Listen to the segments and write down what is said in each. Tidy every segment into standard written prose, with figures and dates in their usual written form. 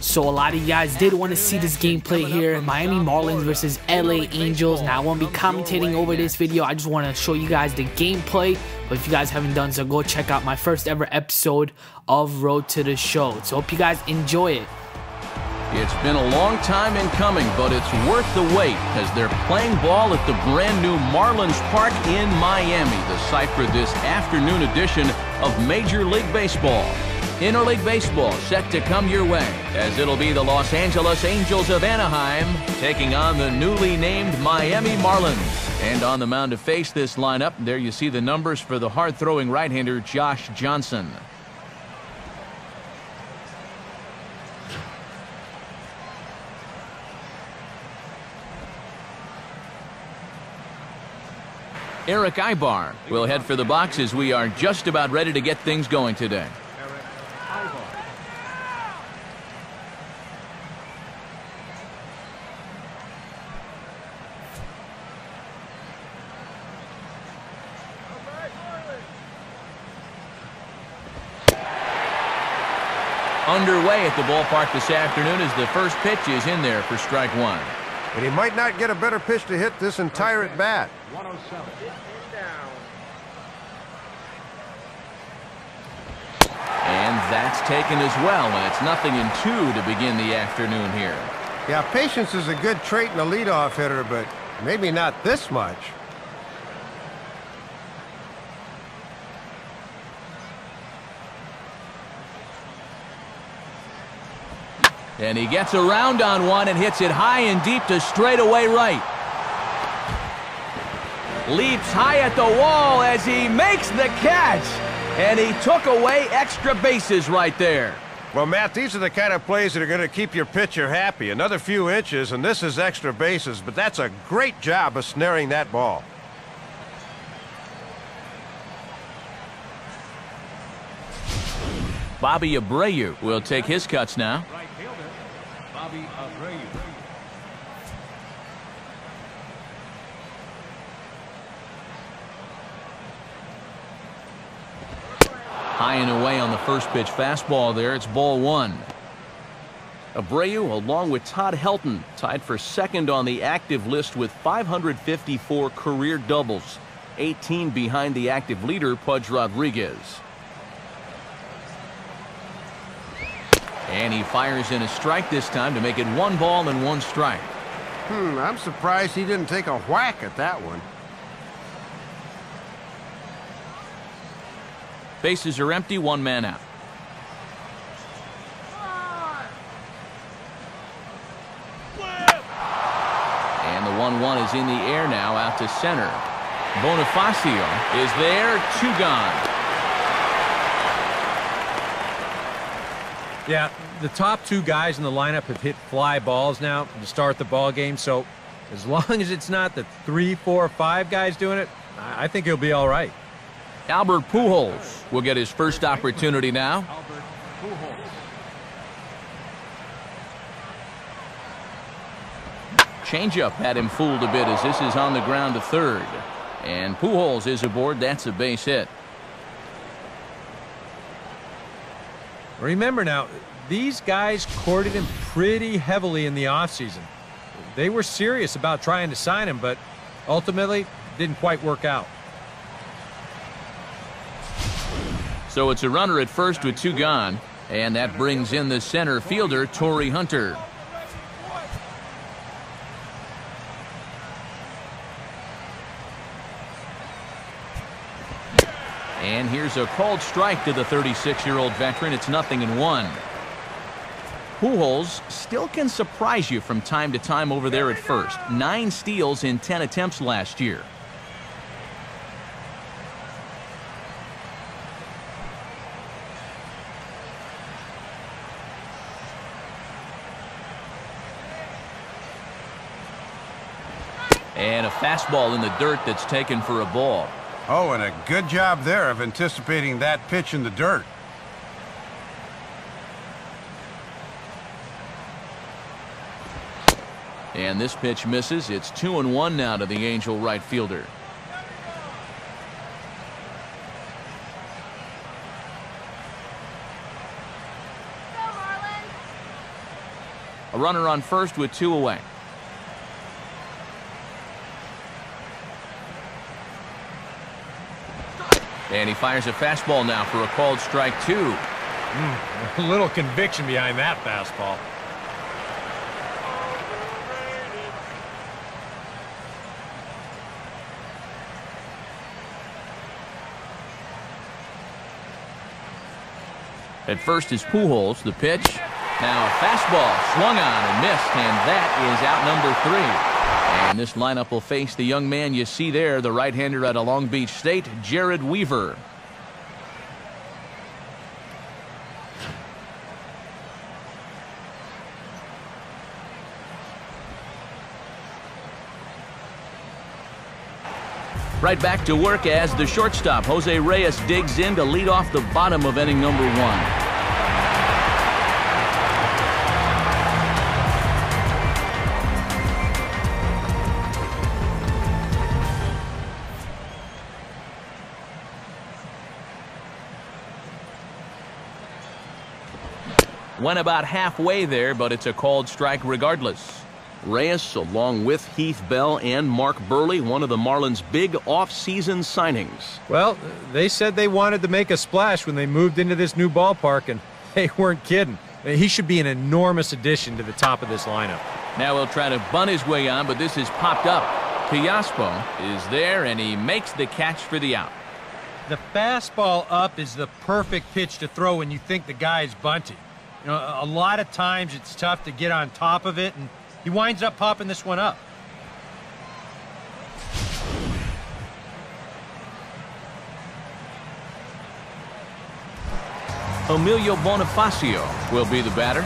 So a lot of you guys did want to see this gameplay here, Miami Marlins versus LA Angels. Now I won't be commentating over this video, I just want to show you guys the gameplay. But if you guys haven't done so, go check out my first ever episode of Road to the Show. So hope you guys enjoy it. It's been a long time in coming, but it's worth the wait as they're playing ball at the brand new Marlins Park in Miami. Decipher this afternoon edition of Major League Baseball. Interleague baseball set to come your way as it'll be the Los Angeles Angels of Anaheim taking on the newly named Miami Marlins. And on the mound to face this lineup, there you see the numbers for the hard-throwing right-hander Josh Johnson. Eric Ibar will head for the box as we are just about ready to get things going today. Underway at the ballpark this afternoon as the first pitch is in there for strike one. But he might not get a better pitch to hit this entire at bat. 107. And that's taken as well, and it's 0-2 to begin the afternoon here. Yeah, patience is a good trait in a leadoff hitter, but maybe not this much. And he gets around on one and hits it high and deep to straightaway right. Leaps high at the wall as he makes the catch. And he took away extra bases right there. Well, Matt, these are the kind of plays that are going to keep your pitcher happy. Another few inches, and this is extra bases, but that's a great job of snaring that ball. Bobby Abreu will take his cuts now. High and away on the first pitch fastball there. It's ball one. Abreu, along with Todd Helton, tied for second on the active list with 554 career doubles, 18 behind the active leader Pudge Rodriguez. And he fires in a strike this time to make it 1-1 strike. I'm surprised he didn't take a whack at that one. Bases are empty, one man out. And the 1-1 is in the air now, out to center. Bonifacio is there, two gone. Yeah, the top two guys in the lineup have hit fly balls now to start the ball game, so as long as it's not the 3, 4, 5 guys doing it, I think he'll be all right. Albert Pujols will get his first opportunity now. Albert Pujols. Changeup had him fooled a bit as this is on the ground to third. And Pujols is aboard. That's a base hit. Remember now, these guys courted him pretty heavily in the offseason. They were serious about trying to sign him, but ultimately didn't quite work out. So it's a runner at first with two gone, and that brings in the center fielder, Tori Hunter. And here's a called strike to the 36-year-old veteran. It's 0-1. Pujols still can surprise you from time to time over there at first. 9 steals in 10 attempts last year. And a fastball in the dirt that's taken for a ball. Oh, and a good job there of anticipating that pitch in the dirt. And this pitch misses. It's 2-1 now to the Angel right fielder. Go, Marlins. A runner on first with two away. And he fires a fastball now for a called strike two. A little conviction behind that fastball. At first is Pujols, the pitch. Now a fastball swung on and missed, and that is out number three. And this lineup will face the young man you see there, the right-hander out of Long Beach State, Jared Weaver. Right back to work as the shortstop, Jose Reyes, digs in to lead off the bottom of inning number one. Went about halfway there, but it's a called strike regardless. Reyes, along with Heath Bell and Mark Burley, one of the Marlins' big off-season signings. Well, they said they wanted to make a splash when they moved into this new ballpark, and they weren't kidding. He should be an enormous addition to the top of this lineup. Now he'll try to bunt his way on, but this is popped up. Piaspo is there, and he makes the catch for the out. The fastball up is the perfect pitch to throw when you think the guy's bunting. You know, a lot of times it's tough to get on top of it, and he winds up popping this one up. Emilio Bonifacio will be the batter.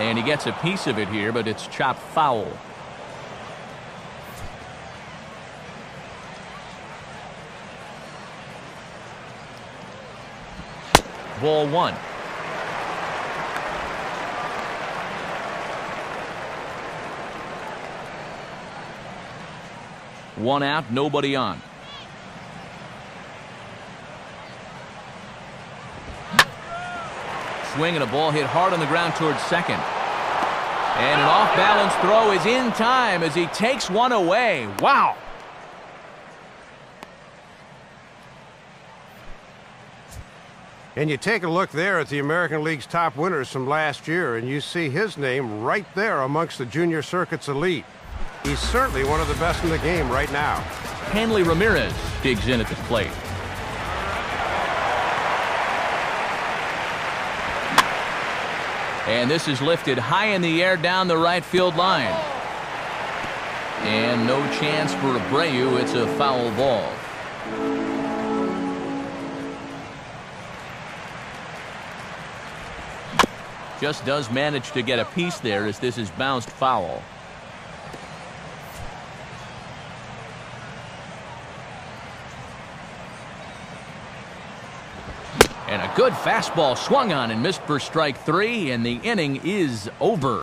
And he gets a piece of it here, but it's chopped foul. Ball one. One out, nobody on. Swing and a ball hit hard on the ground towards second. And an off-balance throw is in time as he takes one away. Wow! And you take a look there at the American League's top winners from last year, and you see his name right there amongst the junior circuit's elite. He's certainly one of the best in the game right now. Hanley Ramirez digs in at the plate. And this is lifted high in the air down the right field line. And no chance for Abreu. It's a foul ball. Just does manage to get a piece there as this is bounced foul. And a good fastball swung on and missed for strike three, and the inning is over.